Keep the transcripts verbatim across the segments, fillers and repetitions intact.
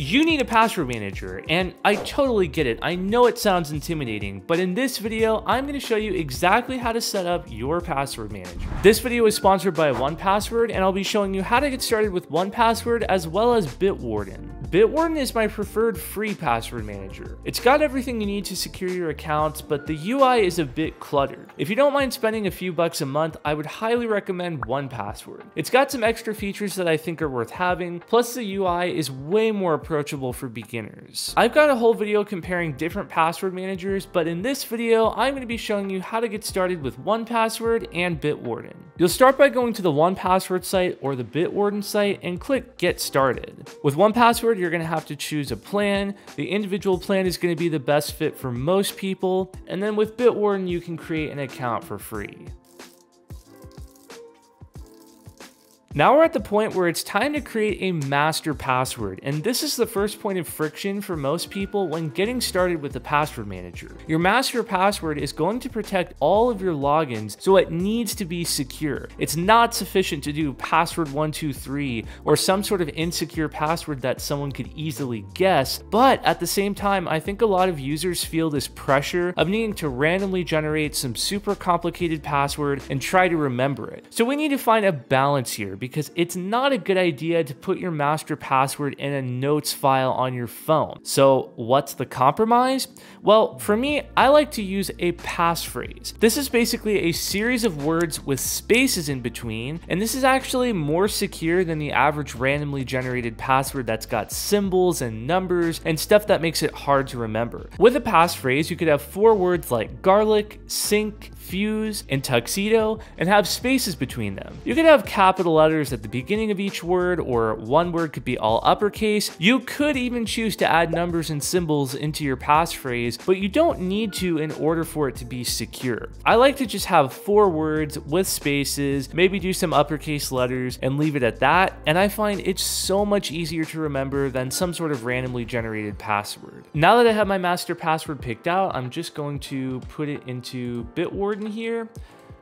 You need a password manager, and I totally get it. I know it sounds intimidating, but in this video, I'm gonna show you exactly how to set up your password manager. This video is sponsored by one password, and I'll be showing you how to get started with one password as well as Bitwarden. Bitwarden is my preferred free password manager. It's got everything you need to secure your accounts, but the U I is a bit cluttered. If you don't mind spending a few bucks a month, I would highly recommend one password. It's got some extra features that I think are worth having, plus the U I is way more approachable approachable for beginners. I've got a whole video comparing different password managers, but in this video, I'm going to be showing you how to get started with one password and Bitwarden. You'll start by going to the one password site or the Bitwarden site and click Get Started. With one password, you're going to have to choose a plan. The individual plan is going to be the best fit for most people, and then with Bitwarden, you can create an account for free. Now we're at the point where it's time to create a master password, and this is the first point of friction for most people when getting started with the password manager. Your master password is going to protect all of your logins, so it needs to be secure. It's not sufficient to do password one two three or some sort of insecure password that someone could easily guess, but at the same time, I think a lot of users feel this pressure of needing to randomly generate some super complicated password and try to remember it. So we need to find a balance here, because it's not a good idea to put your master password in a notes file on your phone. So what's the compromise? Well, for me, I like to use a passphrase. This is basically a series of words with spaces in between, and this is actually more secure than the average randomly generated password that's got symbols and numbers and stuff that makes it hard to remember. With a passphrase, you could have four words like garlic, sink, fuse, and tuxedo, and have spaces between them. You could have capital letters at the beginning of each word, or one word could be all uppercase. You could even choose to add numbers and symbols into your passphrase, but you don't need to in order for it to be secure. I like to just have four words with spaces, maybe do some uppercase letters, and leave it at that, and I find it's so much easier to remember than some sort of randomly generated password. Now that I have my master password picked out, I'm just going to put it into Bitwarden here.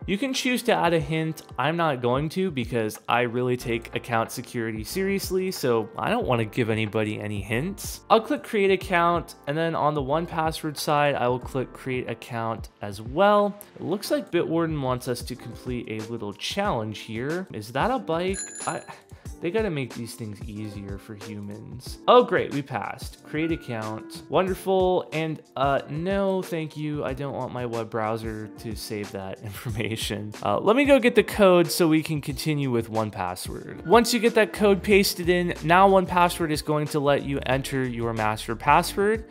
You can choose to add a hint. I'm not going to, because I really take account security seriously, so I don't want to give anybody any hints. I'll click create account, and then on the one password side, I will click create account as well. It looks like Bitwarden wants us to complete a little challenge here. Is that a bike? I, they gotta make these things easier for humans. Oh great, we passed. Create account, wonderful. And uh, no, thank you. I don't want my web browser to save that information. Uh, let me go get the code so we can continue with one password. Once you get that code pasted in, now one password is going to let you enter your master password.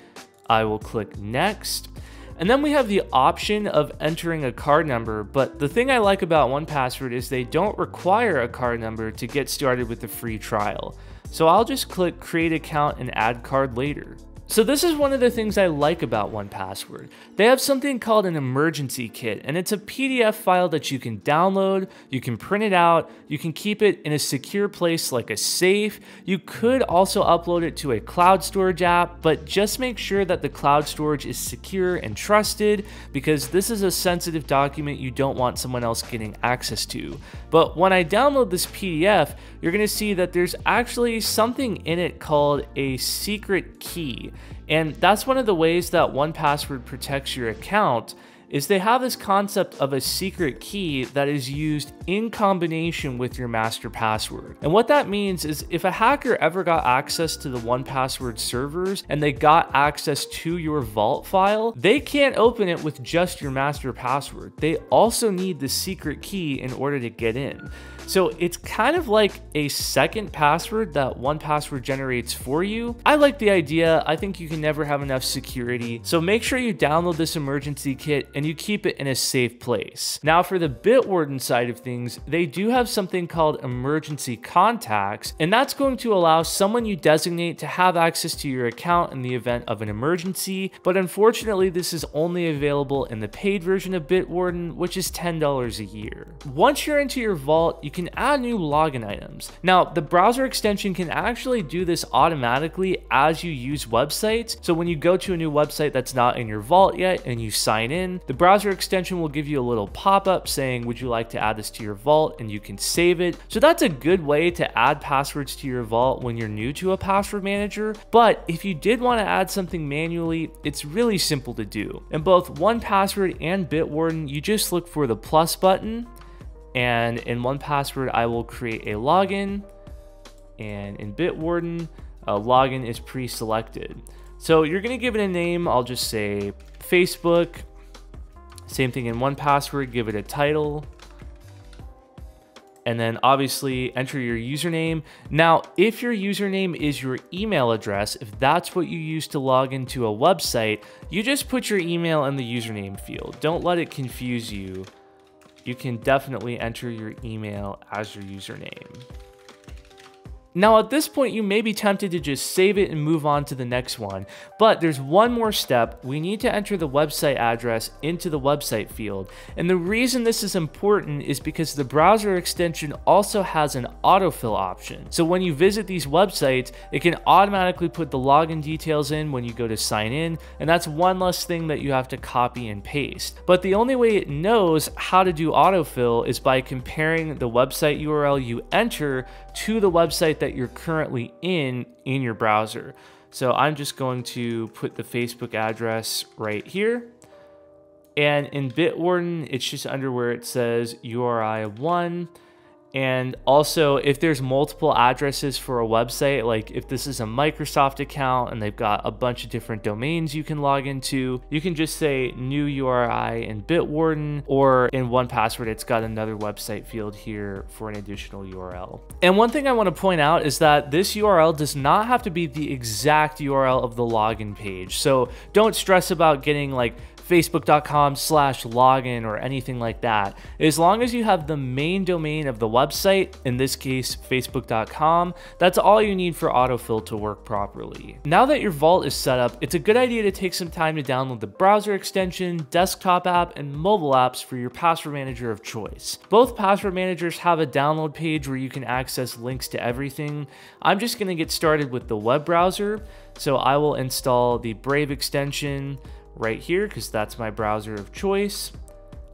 I will click next. And then we have the option of entering a card number, but the thing I like about one password is they don't require a card number to get started with the free trial. So I'll just click create account and add card later. So this is one of the things I like about one password. They have something called an emergency kit, and it's a P D F file that you can download, you can print it out, you can keep it in a secure place like a safe. You could also upload it to a cloud storage app, but just make sure that the cloud storage is secure and trusted, because this is a sensitive document you don't want someone else getting access to. But when I download this P D F, you're gonna see that there's actually something in it called a secret key. And that's one of the ways that one password protects your account, is they have this concept of a secret key that is used in combination with your master password. And what that means is if a hacker ever got access to the one password servers and they got access to your vault file, they can't open it with just your master password. They also need the secret key in order to get in. So it's kind of like a second password that one password generates for you. I like the idea. I think you can never have enough security. So make sure you download this emergency kit and you keep it in a safe place. Now for the Bitwarden side of things, they do have something called emergency contacts, and that's going to allow someone you designate to have access to your account in the event of an emergency. But unfortunately, this is only available in the paid version of Bitwarden, which is ten dollars a year. Once you're into your vault, you can add new login items. Now, the browser extension can actually do this automatically as you use websites. So when you go to a new website that's not in your vault yet and you sign in, the browser extension will give you a little pop-up saying, would you like to add this to your vault? And you can save it. So that's a good way to add passwords to your vault when you're new to a password manager. But if you did want to add something manually, it's really simple to do. In both one password and Bitwarden, you just look for the plus button. And in one password, I will create a login. And in Bitwarden, a login is pre-selected. So you're going to give it a name. I'll just say Facebook. Same thing in one password, give it a title. And then obviously enter your username. Now, if your username is your email address, if that's what you use to log into a website, you just put your email in the username field. Don't let it confuse you. You can definitely enter your email as your username. Now at this point, you may be tempted to just save it and move on to the next one, but there's one more step. We need to enter the website address into the website field. And the reason this is important is because the browser extension also has an autofill option. So when you visit these websites, it can automatically put the login details in when you go to sign in, and that's one less thing that you have to copy and paste. But the only way it knows how to do autofill is by comparing the website U R L you enter to the website that that you're currently in in your browser. So I'm just going to put the Facebook address right here. And in Bitwarden, it's just under where it says U R I one. And also, if there's multiple addresses for a website, like if this is a Microsoft account and they've got a bunch of different domains you can log into, you can just say new U R I in Bitwarden, or in one password, it's got another website field here for an additional U R L. And one thing I want to point out is that this U R L does not have to be the exact U R L of the login page. So don't stress about getting like facebook.com slash login or anything like that. As long as you have the main domain of the website, in this case, facebook dot com, that's all you need for autofill to work properly. Now that your vault is set up, it's a good idea to take some time to download the browser extension, desktop app, and mobile apps for your password manager of choice. Both password managers have a download page where you can access links to everything. I'm just gonna get started with the web browser. So I will install the Brave extension right here, because that's my browser of choice.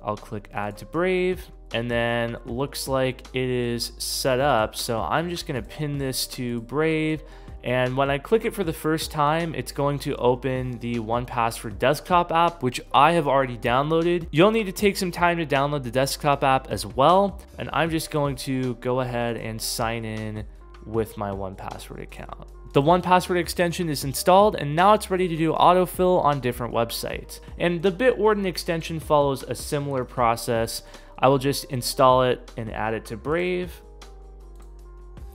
I'll click add to Brave, and then looks like it is set up. So I'm just gonna pin this to Brave. And when I click it for the first time, it's going to open the one password desktop app, which I have already downloaded. You'll need to take some time to download the desktop app as well. And I'm just going to go ahead and sign in with my one password account. The one password extension is installed, and now it's ready to do autofill on different websites. And the Bitwarden extension follows a similar process. I will just install it and add it to Brave.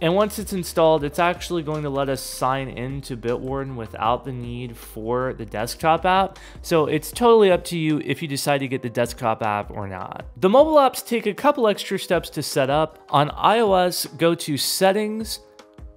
And once it's installed, it's actually going to let us sign into Bitwarden without the need for the desktop app. So it's totally up to you if you decide to get the desktop app or not. The mobile apps take a couple extra steps to set up. On iOS, go to Settings,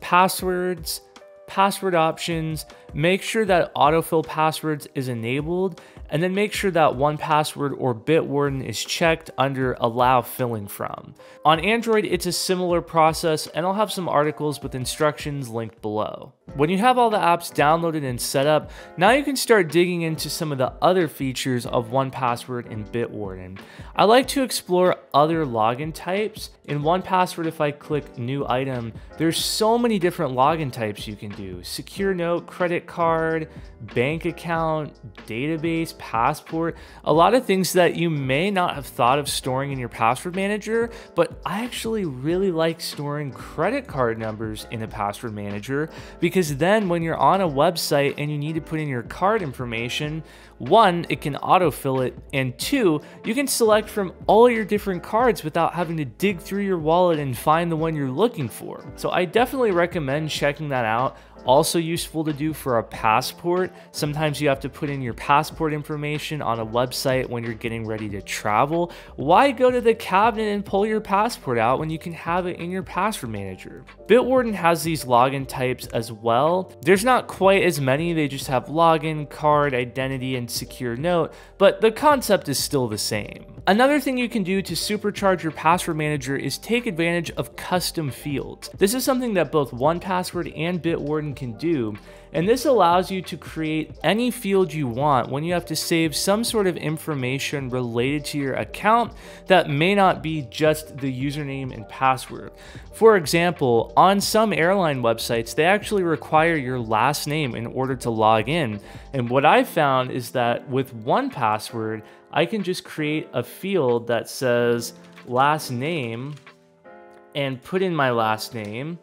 Passwords, Password Options, make sure that autofill passwords is enabled, and then make sure that one password or Bitwarden is checked under Allow Filling From. On Android, it's a similar process, and I'll have some articles with instructions linked below. When you have all the apps downloaded and set up, now you can start digging into some of the other features of one password and Bitwarden. I like to explore other login types. In one password, if I click New Item, there's so many different login types you can do. Secure note, credit card, bank account, database, passport, a lot of things that you may not have thought of storing in your password manager, but I actually really like storing credit card numbers in a password manager, because then when you're on a website and you need to put in your card information, one, it can autofill it, and two, you can select from all your different cards without having to dig through your wallet and find the one you're looking for. So I definitely recommend checking that out. Also useful to do for a passport. Sometimes you have to put in your passport information on a website when you're getting ready to travel. Why go to the cabinet and pull your passport out when you can have it in your password manager? Bitwarden has these login types as well. There's not quite as many. They just have login, card, identity, and secure note, but the concept is still the same. Another thing you can do to supercharge your password manager is take advantage of custom fields. This is something that both one password and Bitwarden can do, and this allows you to create any field you want when you have to save some sort of information related to your account that may not be just the username and password. For example, on some airline websites, they actually require your last name in order to log in. And what I found is that with one password, I can just create a field that says last name and put in my last name.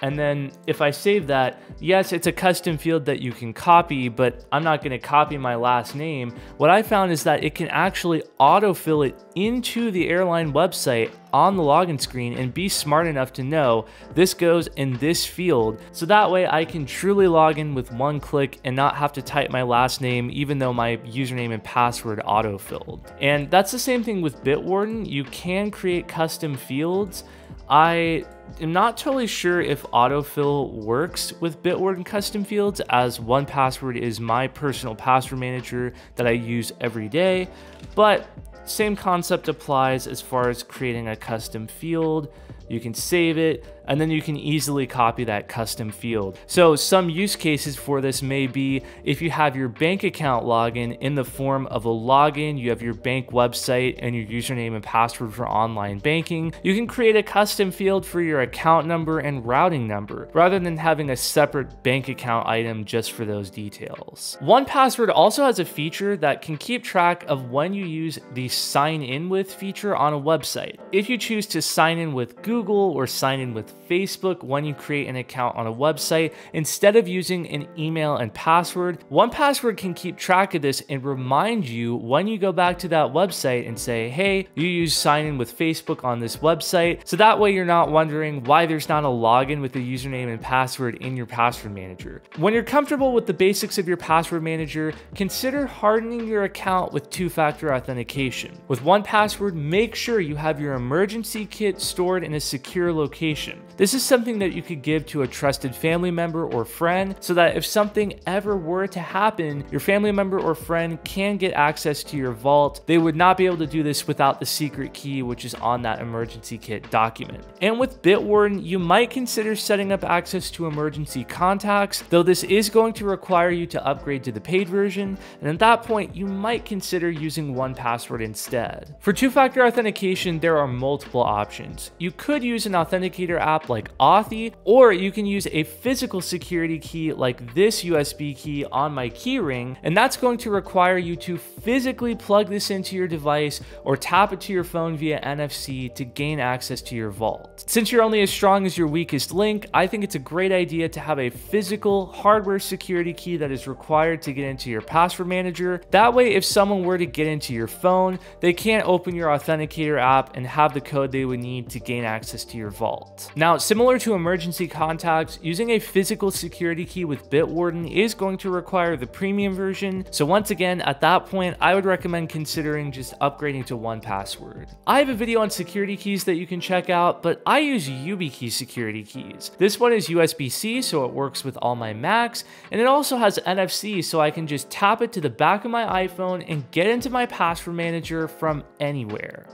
And then if I save that, yes, it's a custom field that you can copy, but I'm not gonna copy my last name. What I found is that it can actually autofill it into the airline website on the login screen and be smart enough to know this goes in this field. So that way I can truly log in with one click and not have to type my last name, even though my username and password autofilled. And that's the same thing with Bitwarden. You can create custom fields. I am not totally sure if autofill works with Bitwarden custom fields, as one password is my personal password manager that I use every day, but same concept applies as far as creating a custom field. You can save it, and then you can easily copy that custom field. So some use cases for this may be if you have your bank account login in the form of a login, you have your bank website and your username and password for online banking, you can create a custom field for your account number and routing number, rather than having a separate bank account item just for those details. one password also has a feature that can keep track of when you use the sign in with feature on a website. If you choose to sign in with Google, Google or sign in with Facebook when you create an account on a website, instead of using an email and password, one password can keep track of this and remind you when you go back to that website and say, hey, you use sign in with Facebook on this website. So that way you're not wondering why there's not a login with a username and password in your password manager. When you're comfortable with the basics of your password manager, consider hardening your account with two-factor authentication. With one password, make sure you have your emergency kit stored in a secure location. This is something that you could give to a trusted family member or friend so that if something ever were to happen, your family member or friend can get access to your vault. They would not be able to do this without the secret key, which is on that emergency kit document. And with Bitwarden, you might consider setting up access to emergency contacts, though this is going to require you to upgrade to the paid version. And at that point, you might consider using one password instead. For two-factor authentication, there are multiple options. You could could use an authenticator app like Authy, or you can use a physical security key like this U S B key on my key ring, and that's going to require you to physically plug this into your device or tap it to your phone via N F C to gain access to your vault. Since you're only as strong as your weakest link, I think it's a great idea to have a physical hardware security key that is required to get into your password manager. That way, if someone were to get into your phone, they can't open your authenticator app and have the code they would need to gain access access to your vault. Now, similar to emergency contacts, using a physical security key with Bitwarden is going to require the premium version. So once again, at that point, I would recommend considering just upgrading to one password. I have a video on security keys that you can check out, but I use YubiKey security keys. This one is U S B C, so it works with all my Macs, and it also has N F C, so I can just tap it to the back of my iPhone and get into my password manager from anywhere.